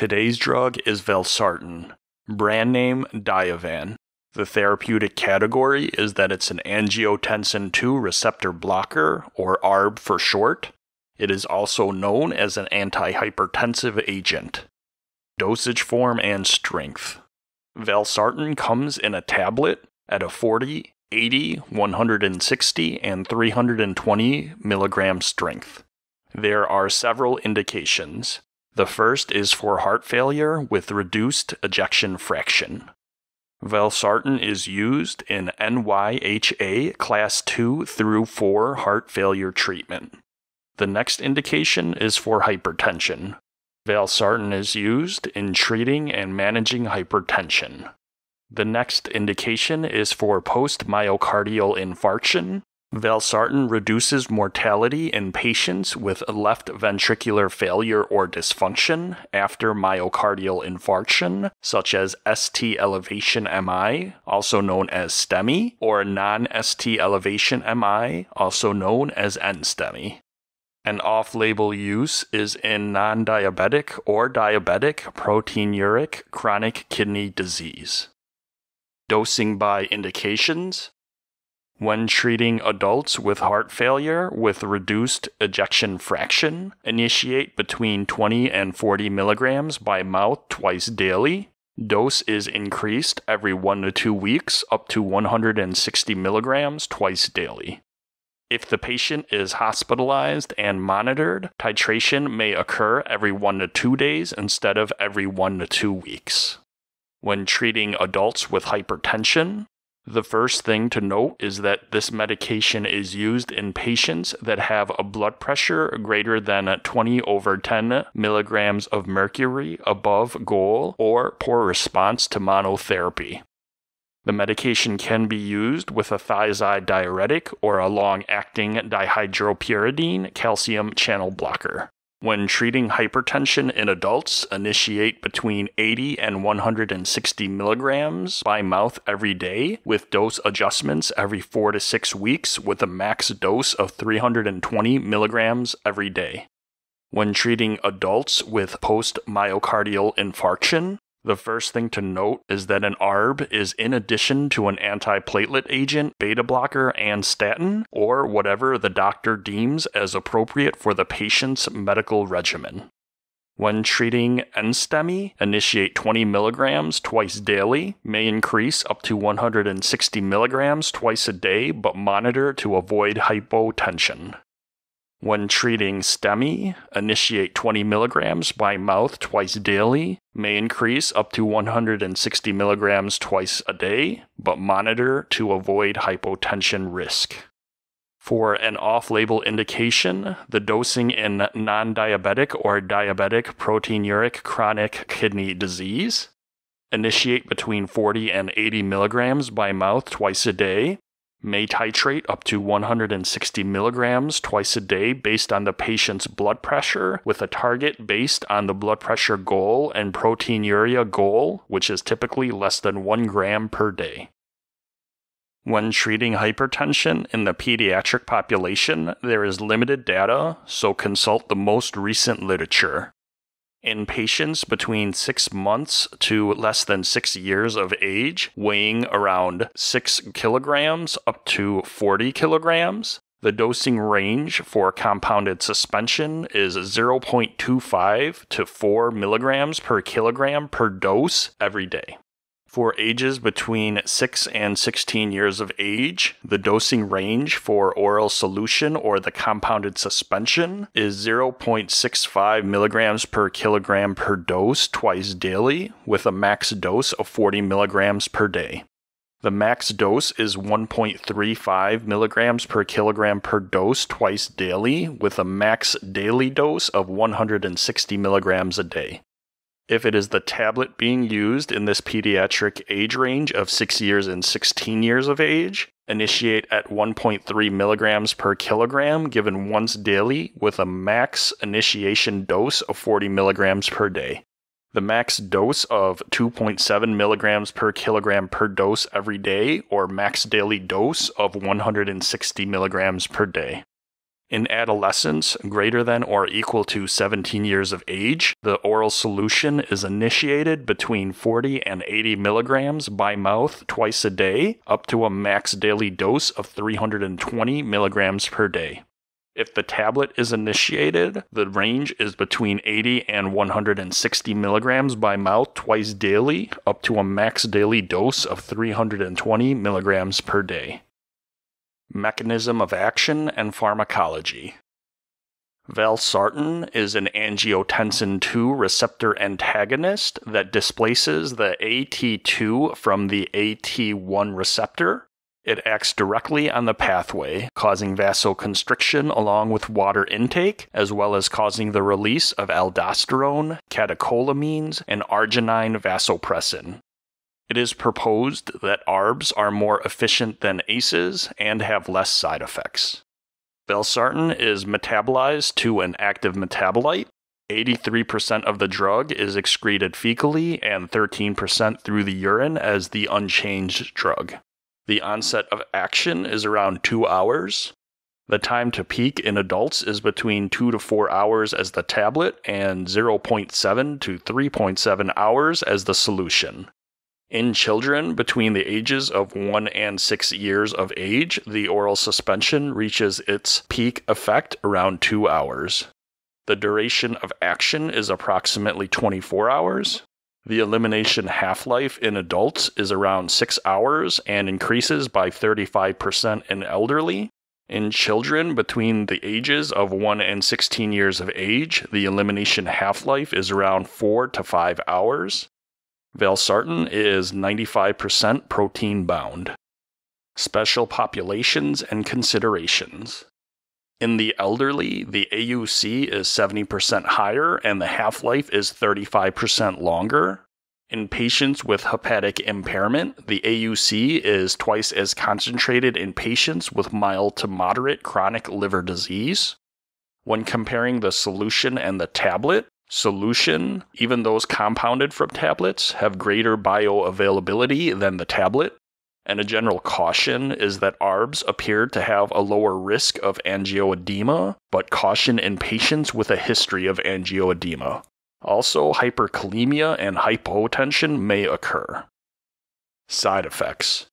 Today's drug is Valsartan, brand name Diovan. The therapeutic category is that it's an angiotensin II receptor blocker, or ARB for short. It is also known as an antihypertensive agent. Dosage form and strength. Valsartan comes in a tablet at a 40, 80, 160, and 320 milligram strength. There are several indications. The first is for heart failure with reduced ejection fraction. Valsartan is used in NYHA class 2 through 4 heart failure treatment. The next indication is for hypertension. Valsartan is used in treating and managing hypertension. The next indication is for post-myocardial infarction. Valsartan reduces mortality in patients with left ventricular failure or dysfunction after myocardial infarction, such as ST elevation MI, also known as STEMI, or non-ST elevation MI, also known as NSTEMI. An off-label use is in non-diabetic or diabetic proteinuric chronic kidney disease. Dosing by indications. When treating adults with heart failure with reduced ejection fraction, initiate between 20 and 40 milligrams by mouth twice daily. Dose is increased every 1 to 2 weeks up to 160 milligrams twice daily. If the patient is hospitalized and monitored, titration may occur every 1 to 2 days instead of every 1 to 2 weeks. When treating adults with hypertension, the first thing to note is that this medication is used in patients that have a blood pressure greater than 20/10 milligrams of mercury above goal or poor response to monotherapy. The medication can be used with a thiazide diuretic or a long-acting dihydropyridine calcium channel blocker. When treating hypertension in adults, initiate between 80 and 160 milligrams by mouth every day, with dose adjustments every 4 to 6 weeks, with a max dose of 320 milligrams every day. When treating adults with post-myocardial infarction, the first thing to note is that an ARB is in addition to an antiplatelet agent, beta blocker, and statin, or whatever the doctor deems as appropriate for the patient's medical regimen. When treating NSTEMI, initiate 20 milligrams twice daily, may increase up to 160 milligrams twice a day, but monitor to avoid hypotension. When treating STEMI, initiate 20 milligrams by mouth twice daily, may increase up to 160 milligrams twice a day, but monitor to avoid hypotension risk. For an off-label indication, the dosing in non-diabetic or diabetic proteinuric chronic kidney disease, initiate between 40 and 80 milligrams by mouth twice a day, may titrate up to 160 milligrams twice a day based on the patient's blood pressure, with a target based on the blood pressure goal and proteinuria goal, which is typically less than 1 gram per day. When treating hypertension in the pediatric population, there is limited data, so consult the most recent literature. In patients between 6 months to less than 6 years of age, weighing around 6 kilograms up to 40 kilograms, the dosing range for compounded suspension is 0.25 to 4 milligrams per kilogram per dose every day. For ages between 6 and 16 years of age, the dosing range for oral solution or the compounded suspension is 0.65 milligrams per kilogram per dose twice daily, with a max dose of 40 milligrams per day. The max dose is 1.35 milligrams per kilogram per dose twice daily, with a max daily dose of 160 milligrams a day. If it is the tablet being used in this pediatric age range of 6 years and 16 years of age, initiate at 1.3 milligrams per kilogram given once daily, with a max initiation dose of 40 milligrams per day. The max dose of 2.7 milligrams per kilogram per dose every day, or max daily dose of 160 milligrams per day. In adolescents greater than or equal to 17 years of age, the oral solution is initiated between 40 and 80 milligrams by mouth twice a day, up to a max daily dose of 320 milligrams per day. If the tablet is initiated, the range is between 80 and 160 milligrams by mouth twice daily, up to a max daily dose of 320 milligrams per day. Mechanism of action and pharmacology. Valsartan is an angiotensin II receptor antagonist that displaces the AT2 from the AT1 receptor. It acts directly on the pathway, causing vasoconstriction along with water intake, as well as causing the release of aldosterone, catecholamines, and arginine vasopressin. It is proposed that ARBs are more efficient than ACEs and have less side effects. Valsartan is metabolized to an active metabolite. 83% of the drug is excreted fecally and 13% through the urine as the unchanged drug. The onset of action is around 2 hours. The time to peak in adults is between 2 to 4 hours as the tablet and 0.7 to 3.7 hours as the solution. In children between the ages of 1 and 6 years of age, the oral suspension reaches its peak effect around 2 hours. The duration of action is approximately 24 hours. The elimination half-life in adults is around 6 hours and increases by 35% in elderly. In children between the ages of 1 and 16 years of age, the elimination half-life is around 4 to 5 hours. Valsartan is 95% protein-bound. Special populations and considerations. In the elderly, the AUC is 70% higher and the half-life is 35% longer. In patients with hepatic impairment, the AUC is twice as concentrated in patients with mild to moderate chronic liver disease. When comparing the solution and the tablet, solution, even those compounded from tablets, have greater bioavailability than the tablet, and a general caution is that ARBs appear to have a lower risk of angioedema, but caution in patients with a history of angioedema. Also, hyperkalemia and hypotension may occur. Side effects.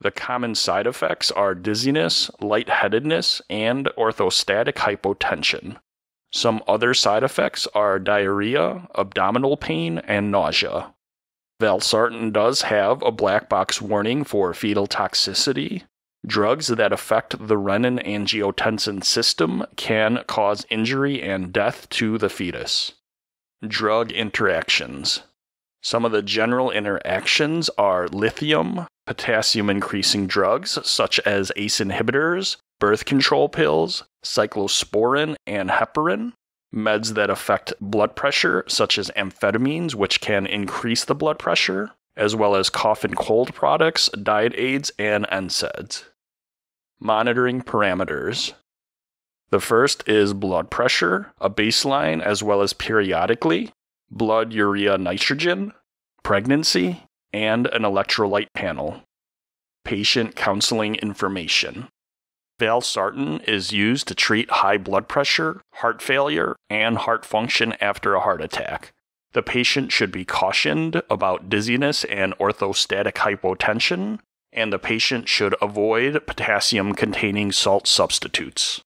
The common side effects are dizziness, lightheadedness, and orthostatic hypotension. Some other side effects are diarrhea, abdominal pain, and nausea. Valsartan does have a black box warning for fetal toxicity. Drugs that affect the renin-angiotensin system can cause injury and death to the fetus. Drug interactions. Some of the general interactions are lithium, potassium-increasing drugs such as ACE inhibitors, birth control pills, cyclosporin and heparin, meds that affect blood pressure such as amphetamines which can increase the blood pressure, as well as cough and cold products, diet aids, and NSAIDs. Monitoring parameters. The first is blood pressure, a baseline as well as periodically, blood urea nitrogen, pregnancy, and an electrolyte panel. Patient counseling information. Valsartan is used to treat high blood pressure, heart failure, and heart function after a heart attack. The patient should be cautioned about dizziness and orthostatic hypotension, and the patient should avoid potassium-containing salt substitutes.